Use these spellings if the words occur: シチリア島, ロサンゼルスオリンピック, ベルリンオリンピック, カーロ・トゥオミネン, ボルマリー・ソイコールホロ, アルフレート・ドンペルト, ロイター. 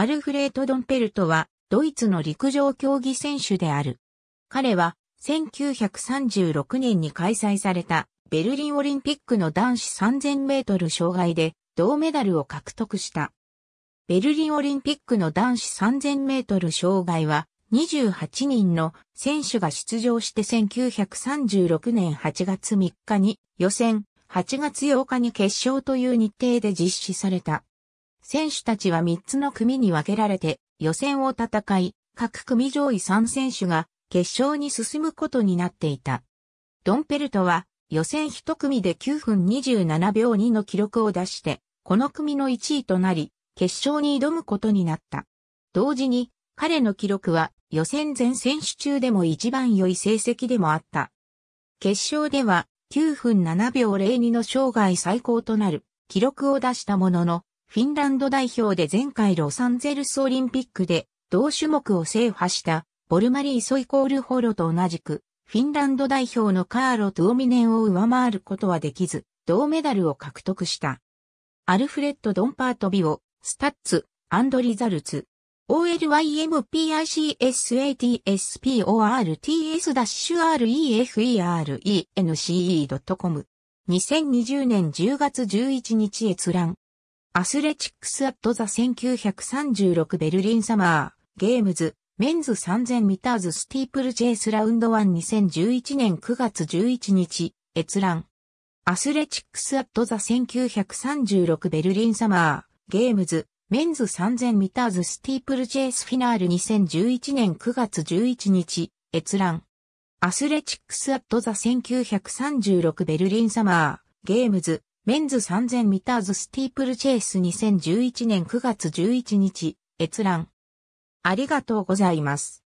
アルフレート・ドンペルトはドイツの陸上競技選手である。彼は1936年に開催されたベルリンオリンピックの男子3000メートル障害で銅メダルを獲得した。ベルリンオリンピックの男子3000メートル障害は28人の選手が出場して1936年8月3日に予選、8月8日に決勝という日程で実施された。選手たちは3つの組に分けられて予選を戦い、各組上位3選手が決勝に進むことになっていた。ドンペルトは予選1組で9分27秒2の記録を出して、この組の1位となり、決勝に挑むことになった。同時に彼の記録は予選全選手中でも一番良い成績でもあった。決勝では9分7秒02の生涯最高となる記録を出したものの、フィンランド代表で前回ロサンゼルスオリンピックで同種目を制覇したボルマリー・ソイコールホロと同じくフィンランド代表のカーロ・トゥオミネンを上回ることはできず銅メダルを獲得した。アルフレッド・ドンパート・ビオ、スタッツ、アンドリザルツ、olympicsatsports-reference.com 2020年10月11日閲覧アスレチックス・アット・ザ・1936ベルリンサマー・ゲームズ・メンズ3000ミターズ・スティープル・チェイス・ラウンド1 2011年9月11日、閲覧。アスレチックス・アット・ザ・1936ベルリンサマー・ゲームズ・メンズ3000ミターズ・スティープル・チェイス・フィナール2011年9月11日、閲覧。アスレチックス・アット・ザ・1936ベルリンサマー・ゲームズメンズ3000ミターズスティープルチェイス2011年9月11日、閲覧。ありがとうございます。